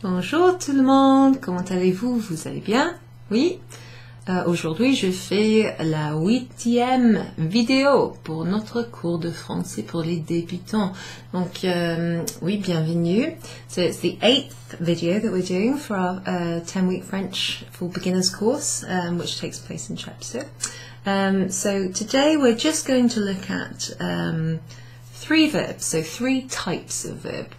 Bonjour tout le monde, comment allez-vous? Vous allez bien? Oui. Aujourd'hui, je fais la 8e vidéo pour notre cours de français pour les débutants. Donc, oui, bienvenue. So, it's the 8th video that we're doing for our 10-week French for beginners course, which takes place in Chepstow. So, today we're just going to look at three verbs, so three types of verb.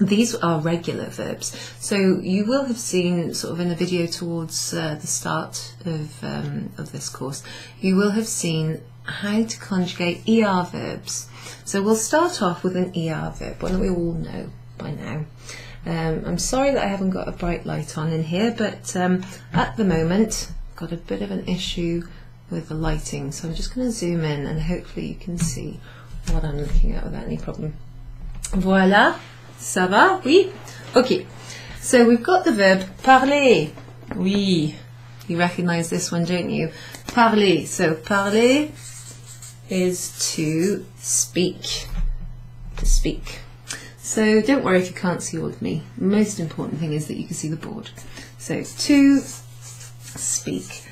These are regular verbs, so you will have seen sort of in a video towards the start of this course, you will have seen how to conjugate ER verbs. So we'll start off with an ER verb, one that we all know by now. I'm sorry that I haven't got a bright light on in here, but at the moment I've got a bit of an issue with the lighting, so I'm just going to zoom in and hopefully you can see what I'm looking at without any problem. Voilà. Ça va? Oui? Okay. So we've got the verb parler. Oui. You recognize this one, don't you? Parler. So parler is to speak. To speak. So don't worry if you can't see all of me. The most important thing is that you can see the board. So to speak.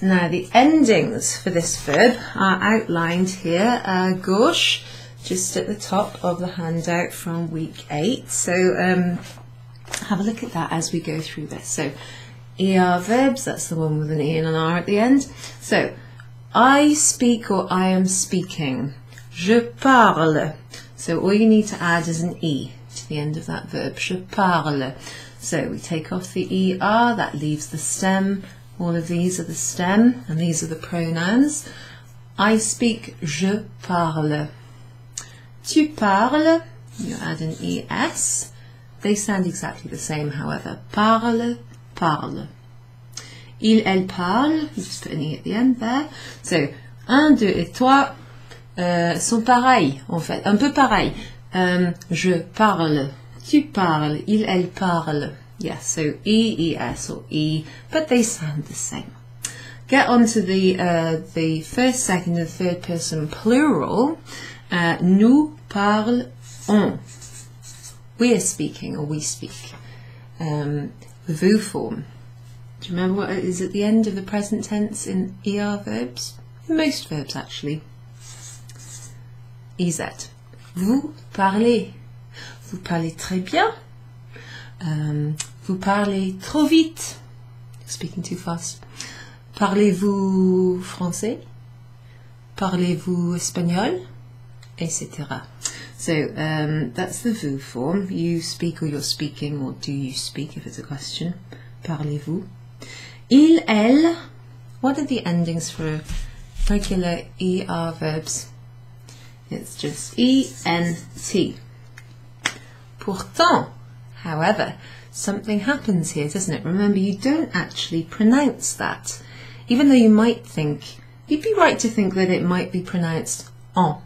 Now the endings for this verb are outlined here. Gauche. Just at the top of the handout from week 8. So have a look at that as we go through this. So ER verbs, that's the one with an E and an R at the end. So I speak or I am speaking. Je parle. So all you need to add is an E to the end of that verb. Je parle. So we take off the ER, that leaves the stem. All of these are the stem and these are the pronouns. I speak, je parle. Tu parles, you add an ES. They sound exactly the same, however. Parle, parle. Il, elle parle, you just put an E at the end there. So, un, deux et trois sont pareils, en fait, un peu pareils. Je parle, tu parles, il, elle parle. Yeah, so E, ES or E, but they sound the same. Get on to the first, second and third person plural. Nous parlons. We are speaking, or we speak. The VOO form. Do you remember what it is at the end of the present tense in ER verbs? Most verbs, actually. EZ. Vous parlez. Vous parlez très bien. Vous parlez trop vite. You're speaking too fast. Parlez-vous français? Parlez-vous espagnol? Etc. So that's the vous form. You speak or you're speaking, or do you speak if it's a question. Parlez-vous. Il, elle. What are the endings for regular ER verbs? It's just ENT. Pourtant, however, something happens here, doesn't it? Remember, you don't actually pronounce that. Even though you might think, you'd be right to think that it might be pronounced en.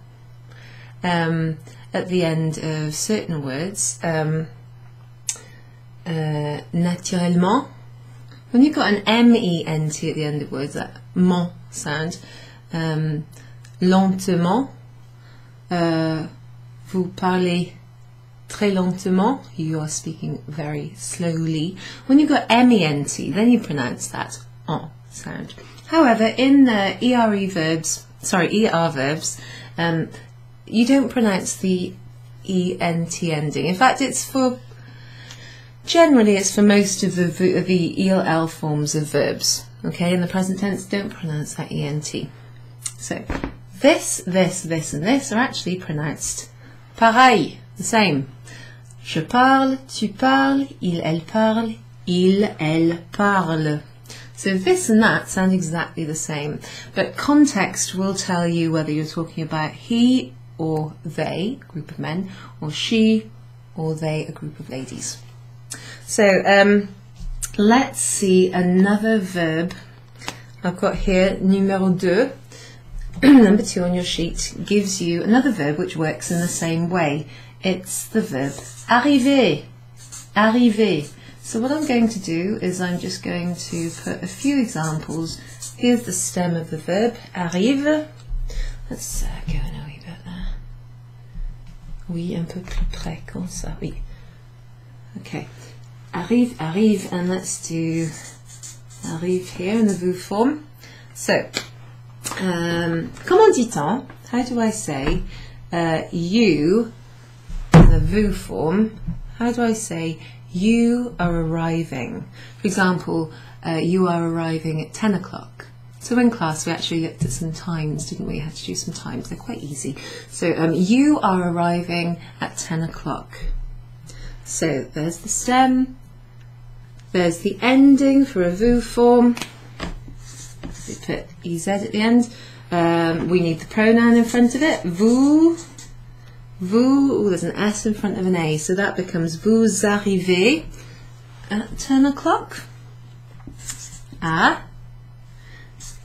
At the end of certain words, naturellement, when you've got an M-E-N-T at the end of words, that ment sound, lentement, vous parlez très lentement, you are speaking very slowly. When you've got M-E-N-T, then you pronounce that en sound. However, in the ER verbs, you don't pronounce the ENT ending. In fact, generally it's for most of the EL forms of verbs. Okay, in the present tense, don't pronounce that ENT. So, this, and this are actually pronounced pareil, the same. Je parle, tu parles, il, elle parle, il, elle parle. So this and that sound exactly the same, but context will tell you whether you're talking about he or they, a group of men, or she or they, a group of ladies. So let's see another verb. I've got here numéro 2, number 2 on your sheet, gives you another verb which works in the same way. It's the verb arriver, arriver. So what I'm going to do is I'm just going to put a few examples. Here's the stem of the verb, arrive. Let's go in a wee bit there. Oui, un peu plus près, comme ça, oui. Okay, arrive, arrive, and let's do arrive here in the verb form. So, comment dit-on? How do I say you in the verb form? How do I say you are arriving? For example, you are arriving at 10 o'clock. So in class we actually looked at some times, didn't we? We had to do some times, they're quite easy. So you are arriving at 10 o'clock. So there's the stem, there's the ending for a verb form. We put EZ at the end. We need the pronoun in front of it. Vous. Vous, there's an S in front of an A, so that becomes vous arrivez at 10 o'clock. À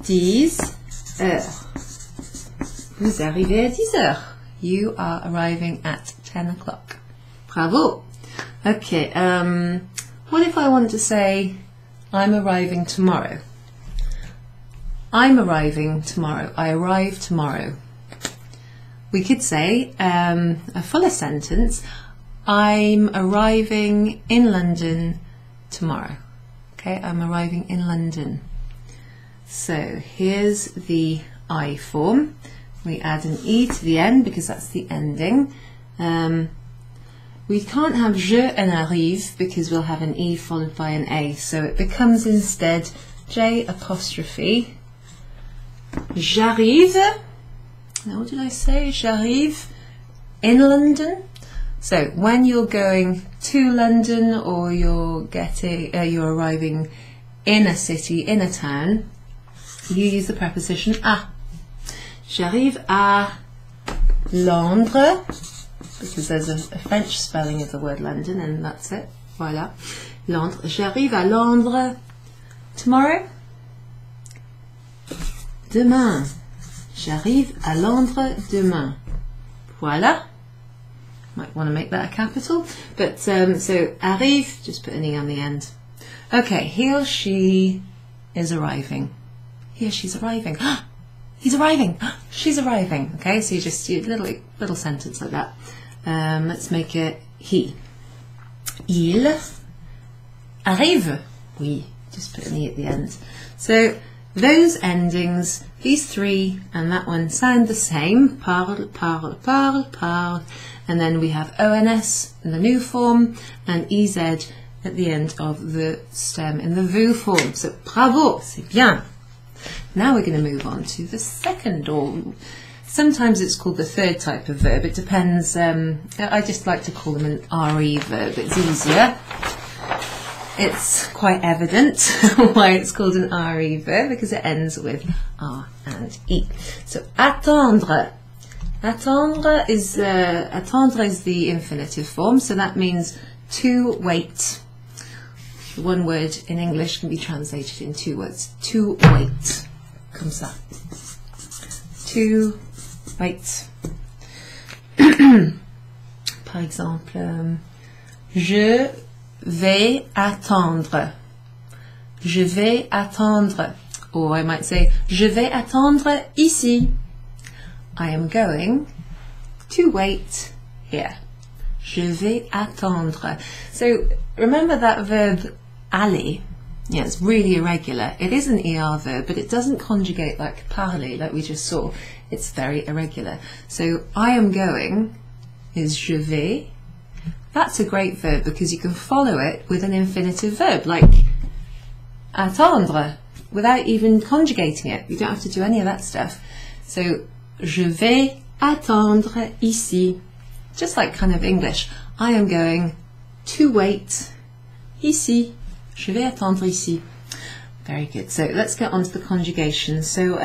10 heures. Vous arrivez à 10 heures. You are arriving at 10 o'clock. Bravo. Okay, what if I want to say I'm arriving tomorrow? I'm arriving tomorrow. I arrive tomorrow. We could say a fuller sentence, I'm arriving in London tomorrow. Okay, I'm arriving in London. So here's the I form. We add an E to the end because that's the ending. We can't have je and arrive because we'll have an E followed by an A. So it becomes instead J apostrophe. J'arrive. Now what did I say? J'arrive in London. So when you're going to London or you're arriving in a city, in a town, you use the preposition à. J'arrive à Londres, because there's a French spelling of the word London, and that's it. Voilà. Londres. J'arrive à Londres tomorrow. Demain. J'arrive à Londres demain. Voilà. Might want to make that a capital. But so arrive, just put an E on the end. Okay, he or she is arriving. He or she's arriving. He's arriving. She's arriving. Okay, so you just do a little sentence like that. Let's make it he. Il arrive. Oui, just put an E at the end. So those endings, these three and that one, sound the same. Parle, parle, parle, parle. And then we have ONS in the new form and EZ at the end of the stem in the VU form. So bravo, c'est bien. Now we're going to move on to the second, or sometimes it's called the third type of verb. It depends. I just like to call them an RE verb. It's easier. It's quite evident why it's called an RE verb, because it ends with R and E. So, attendre. Attendre is the infinitive form, so that means to wait. One word in English can be translated in two words. To wait. Comme ça. To wait. Par exemple, je vais attendre. Je vais attendre. Or I might say, je vais attendre ici. I am going to wait here. Je vais attendre. So remember that verb aller. Yeah, it's really irregular. It is an ER verb, but it doesn't conjugate like parler, like we just saw. It's very irregular. So I am going is je vais. That's a great verb because you can follow it with an infinitive verb like attendre without even conjugating it. You don't have to do any of that stuff. So je vais attendre ici. Just like kind of English. I am going to wait ici. Je vais attendre ici. Very good. So let's get on to the conjugation. So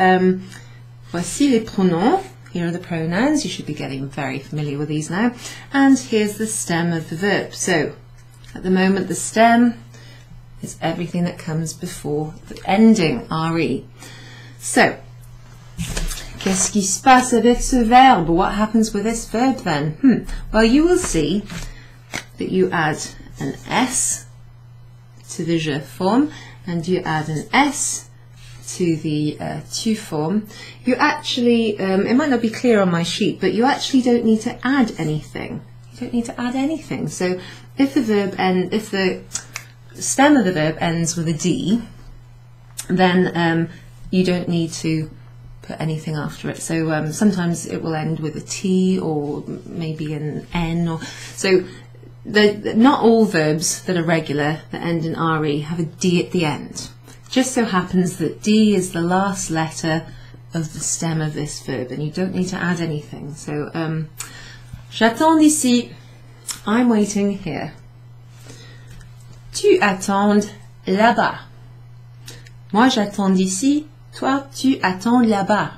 voici les pronoms. Here are the pronouns. You should be getting very familiar with these now. And here's the stem of the verb. So at the moment the stem is everything that comes before the ending, RE. So qu'est-ce qui se passe avec ce verbe? What happens with this verb then? Well, you will see that you add an S to the je form and you add an S to the tu form. You actually, it might not be clear on my sheet, but you actually don't need to add anything. You don't need to add anything. So if the stem of the verb ends with a D, then you don't need to put anything after it. So sometimes it will end with a T or maybe an N, or so not all verbs that are regular that end in RE have a D at the end. Just so happens that D is the last letter of the stem of this verb, and you don't need to add anything. So j'attends ici, I'm waiting here. Tu attends là-bas. Moi j'attends ici, toi tu attends là-bas.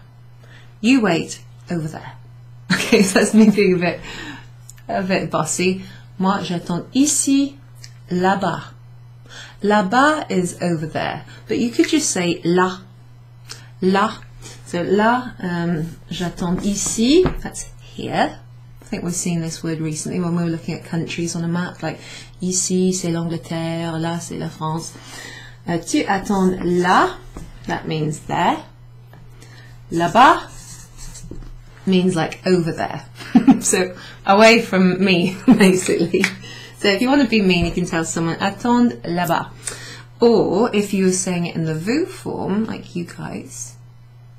You wait over there. Okay, so that's me being a bit bossy. Moi j'attends ici, là-bas. Là-bas is over there, but you could just say là. Là. So là, j'attends ici, that's here. I think we've seen this word recently when we were looking at countries on a map, like ici c'est l'Angleterre, là c'est la France. Tu attends là, that means there. Là-bas means like over there. So away from me, basically. So if you want to be mean, you can tell someone, attends là-bas. Or if you were saying it in the vous form, like you guys,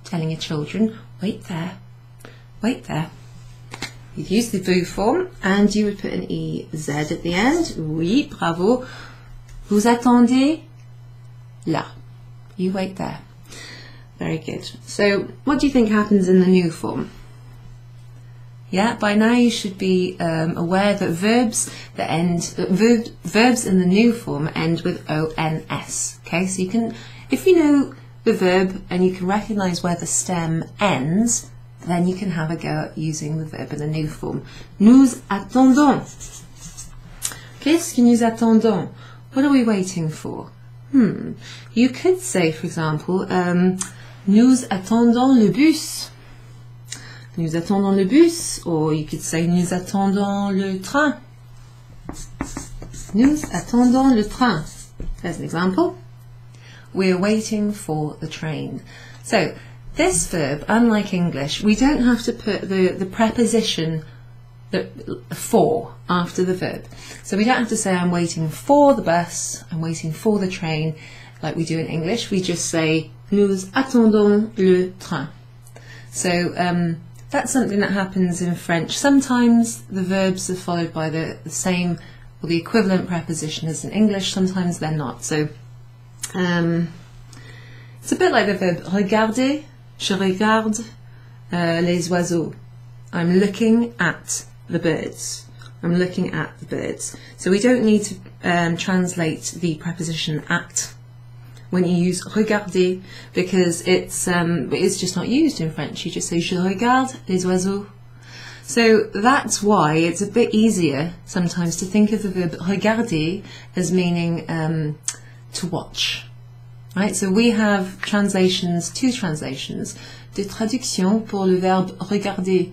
telling your children, wait there, wait there. You'd use the vous form and you would put an EZ at the end. Oui, bravo. Vous attendez là. You wait there. Very good. So what do you think happens in the new form? Yeah, by now you should be aware that verbs that end, verbs in the new form end with ONS. Okay, so you can, if you know the verb and you can recognise where the stem ends, then you can have a go at using the verb in the new form. Nous attendons. Qu'est-ce que nous attendons? What are we waiting for? You could say, for example, nous attendons le bus. Nous attendons le bus, or you could say nous attendons le train. Nous attendons le train. There's an example. We're waiting for the train. So this verb, unlike English, we don't have to put the preposition for after the verb. So we don't have to say I'm waiting for the bus, I'm waiting for the train, like we do in English. We just say nous attendons le train. So that's something that happens in French. Sometimes the verbs are followed by the same or the equivalent preposition as in English, sometimes they're not. So it's a bit like the verb regarder, je regarde les oiseaux. I'm looking at the birds. I'm looking at the birds. So we don't need to translate the preposition at when you use regarder, because it's just not used in French. You just say je regarde les oiseaux. So that's why it's a bit easier sometimes to think of the verb regarder as meaning to watch. Right? So we have translations, two translations. Des traductions pour le verbe regarder.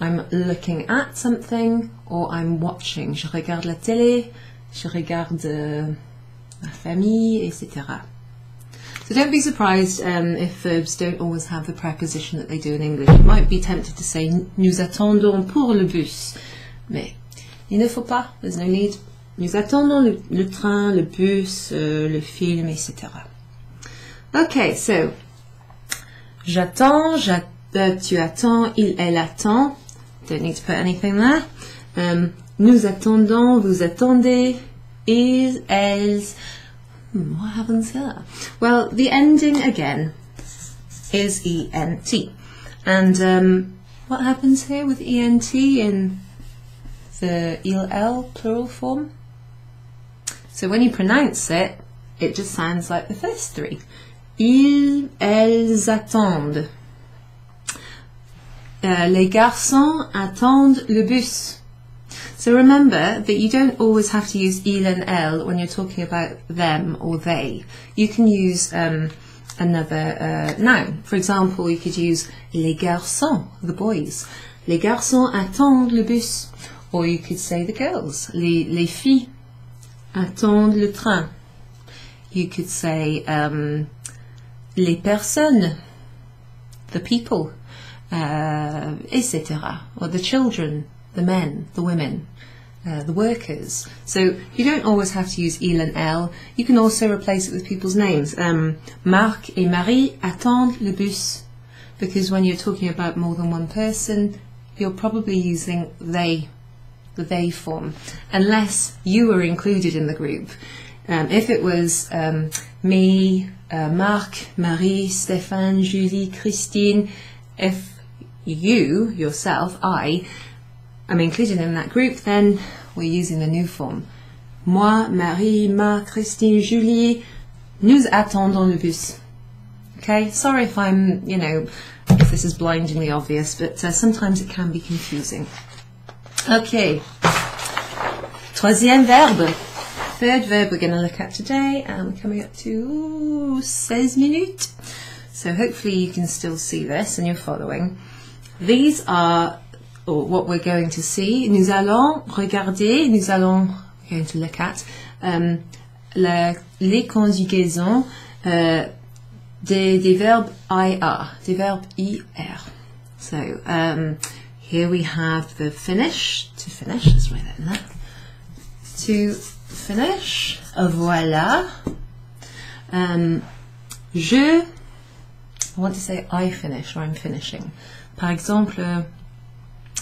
I'm looking at something, or I'm watching. Je regarde la télé, je regarde ma famille, etc. So don't be surprised if verbs don't always have the preposition that they do in English. You might be tempted to say, nous attendons pour le bus. Mais il ne faut pas, there's no need. Nous attendons le train, le bus, le film, etc. Okay, so, j'attends, tu attends, il, elle attend. Don't need to put anything there. Nous attendons, vous attendez, ils, elles. What happens here? Well, the ending again is ENT. And what happens here with ENT in the il-elle plural form? So when you pronounce it, it just sounds like the first three. Ils, elles attendent. Les garçons attendent le bus. So remember that you don't always have to use il and elle when you're talking about them or they. You can use another noun. For example, you could use les garçons, the boys. Les garçons attendent le bus. Or you could say the girls. Les filles attendent le train. You could say les personnes, the people, etc. Or the children, the men, the women, the workers. So you don't always have to use il and elle. You can also replace it with people's names. Marc et Marie attendent le bus. Because when you're talking about more than one person, you're probably using they, the they form, unless you were included in the group. If it was me, Marc, Marie, Stéphane, Julie, Christine, if you, yourself, I, am included in that group, then we're using the new form. Moi, Marie, Marc, Christine, Julie, nous attendons le bus. Okay, sorry if I'm, if this is blindingly obvious, but sometimes it can be confusing. Okay, troisième verbe. Third verb we're going to look at today, and we're coming up to 16 minutes. So hopefully you can still see this and you're following. These are, or what we're going to see, nous allons regarder, we're going to look at, les conjugaisons des verbes IR, des verbes IR. So here we have the finish, to finish, let's write that in there. To finish, voilà. Je, I want to say I finish or I'm finishing. Par exemple,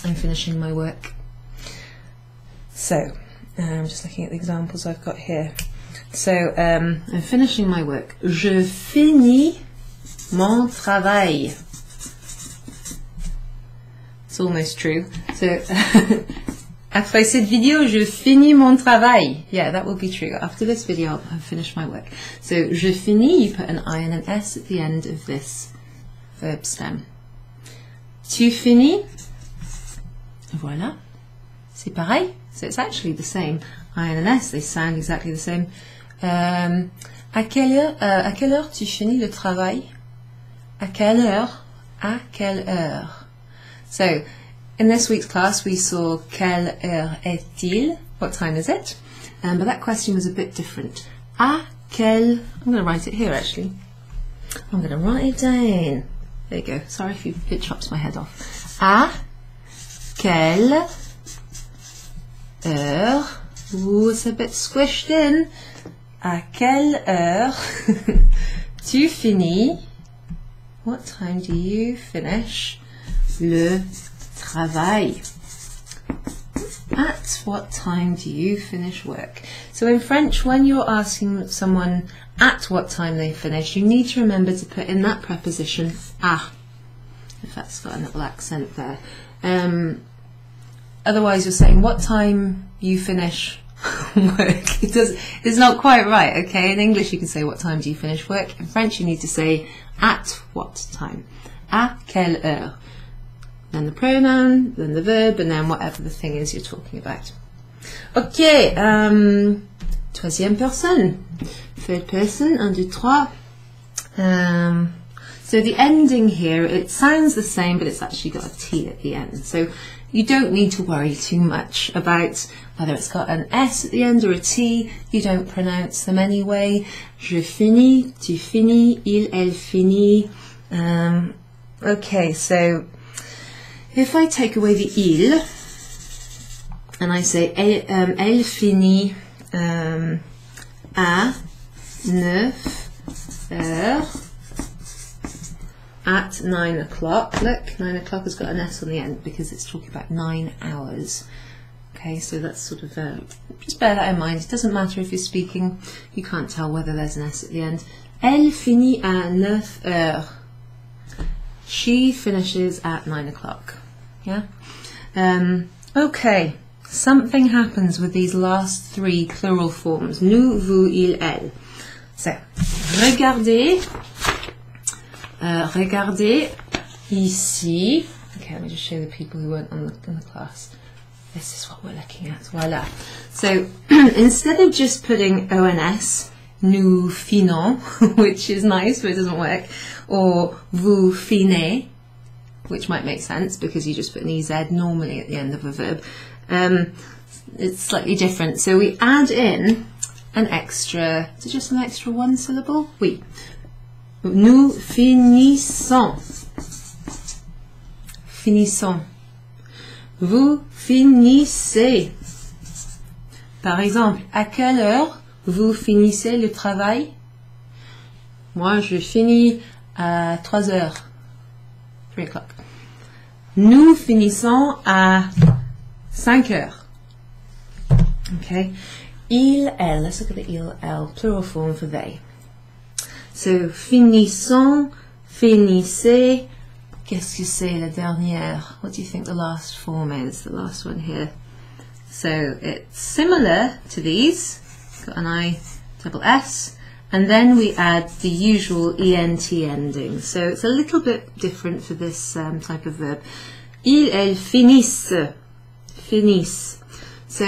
I'm finishing my work. So, I'm just looking at the examples I've got here. So, I'm finishing my work. Je finis mon travail. It's almost true. So, après cette vidéo, je finis mon travail. Yeah, that will be true. After this video, I've finished my work. So, je finis, you put an I and an S at the end of this verb stem. Tu finis. Voilà. C'est pareil. So, it's actually the same. I and an S, they sound exactly the same. À quelle heure tu finis le travail? À quelle heure? À quelle heure? So, in this week's class we saw quelle heure est-il? What time is it? But that question was a bit different. À quelle... I'm going to write it here actually. I'm going to write it down. There you go. Sorry if it chops my head off. À quelle heure... Ooh, it's a bit squished in. À quelle heure tu finis? What time do you finish le travail? At what time do you finish work? So in French, when you're asking someone at what time they finish, you need to remember to put in that preposition à, if that's got a little accent there. Otherwise, you're saying what time you finish work. It's not quite right, okay? In English, you can say what time do you finish work. In French, you need to say at what time. À quelle heure? Then the pronoun, then the verb, and then whatever the thing is you're talking about. Okay, troisième personne. Third person, un, deux, trois. So the ending here, it sounds the same, but it's actually got a T at the end. So you don't need to worry too much about whether it's got an S at the end or a T. You don't pronounce them anyway. Je finis, tu finis, il, elle finit. Okay, so if I take away the il and I say elle finit à 9 heures. At 9 o'clock. Look, 9 o'clock has got an S on the end because it's talking about 9 hours. Okay, so that's sort of just bear that in mind. It doesn't matter if you're speaking, you can't tell whether there's an S at the end. Elle finit à 9 heures. She finishes at 9 o'clock. Yeah. Okay. Something happens with these last three plural forms. Nous, vous, il, elle. So, regardez. Regardez ici. Okay, let me just show the people who weren't in the class. This is what we're looking at. Voila. So instead of just putting ons, nous finons, which is nice but it doesn't work, or vous finez, which might make sense because you just put an EZ normally at the end of a verb, it's slightly different. So we add in an extra, is it just an extra one syllable? Oui. Nous finissons. Finissons. Vous finissez. Par exemple, à quelle heure vous finissez le travail? Moi, je finis à 3 heures. 3 o'clock. Nous finissons à 5 heures. Okay. Il, elle. Let's look at the il, elle plural form for they. So, finissons, finissez. Qu'est-ce que c'est la dernière? What do you think the last form is? The last one here. So, it's similar to these. Got an I, double S. And then we add the usual ENT ending. So it's a little bit different for this type of verb. Ils, elles finissent. Finissent. So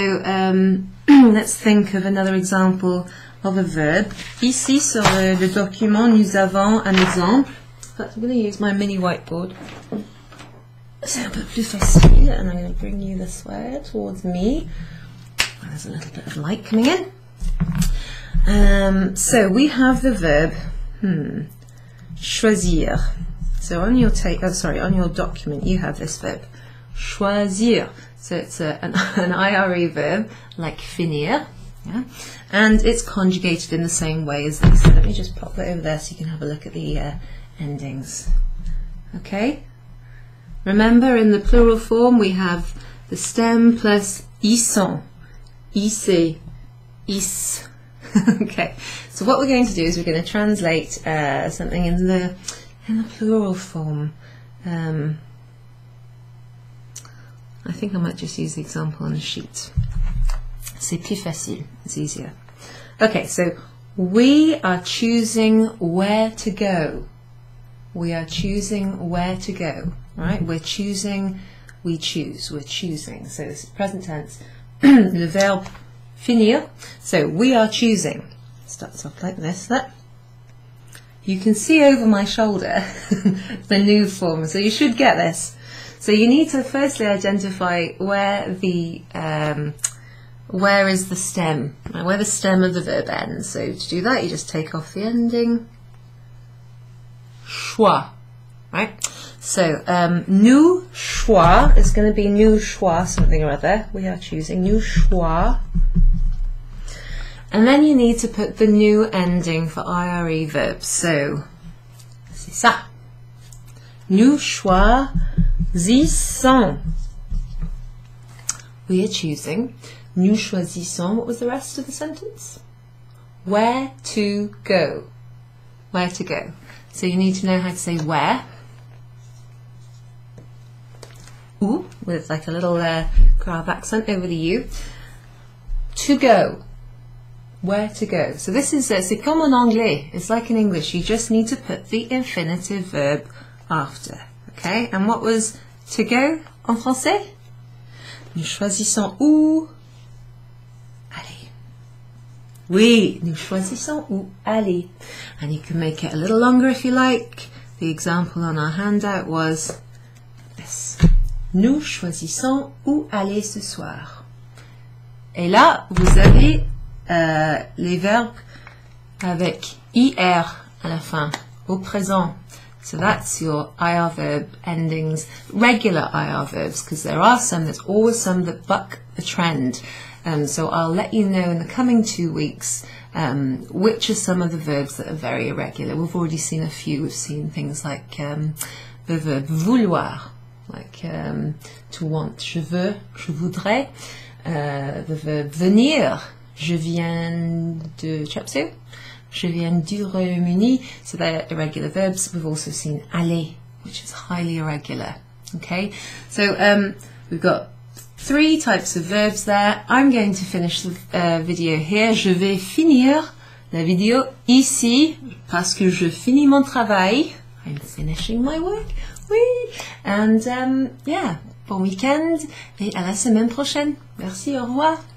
let's think of another example of a verb. Ici, sur le document, nous avons un exemple. But I'm going to use my mini whiteboard. So a bit plus facile, and I'm going to bring you this way towards me. There's a little bit of light coming in. So we have the verb choisir. So on your on your document you have this verb choisir. So it's an IRE verb like finir, yeah? And it's conjugated in the same way as this. So let me just pop that over there so you can have a look at the endings. Okay. Remember, in the plural form we have the stem plus issent, isser, is. Okay, so what we're going to do is we're going to translate something in the plural form. I think I might just use the example on the sheet. C'est plus facile. It's easier. Okay, so we are choosing where to go. We are choosing where to go. Right? We're choosing. We choose. We're choosing. So it's present tense. Le verbe finir. So we are choosing. Starts off like this. That you can see over my shoulder the new form. So you should get this. So you need to firstly identify where the where is the stem, right? Where the stem of the verb ends. So to do that, you just take off the ending. Choix. Right. So nous choix is going to be nous choix something or other. We are choosing nous choix. And then you need to put the new ending for IRE verbs. So, c'est ça. Nous choisissons. We are choosing. Nous choisissons. What was the rest of the sentence? Where to go. Where to go. So you need to know how to say where. Ooh, with like a little grave accent over the U. To go. Where to go. So this is, c'est comme en anglais. It's like in English. You just need to put the infinitive verb after. Okay? And what was to go en français? Nous choisissons où aller. Oui, nous choisissons où aller. And you can make it a little longer if you like. The example on our handout was this. Nous choisissons où aller ce soir. Et là, vous avez les verbes avec IR à la fin, au présent. So that's your IR verb endings, regular IR verbs, because there are some, there's always some that buck the trend. So I'll let you know in the coming 2 weeks which are some of the verbs that are very irregular. We've already seen a few. We've seen things like the verb vouloir, like to want, je veux, je voudrais. The verb venir, je viens de Chepstow, je viens du Royaume-Uni. So they're irregular verbs. We've also seen aller, which is highly irregular. Okay, so we've got 3 types of verbs there. I'm going to finish the video here. Je vais finir la vidéo ici parce que je finis mon travail. I'm finishing my work. Oui. And yeah, bon week-end et à la semaine prochaine. Merci, au revoir.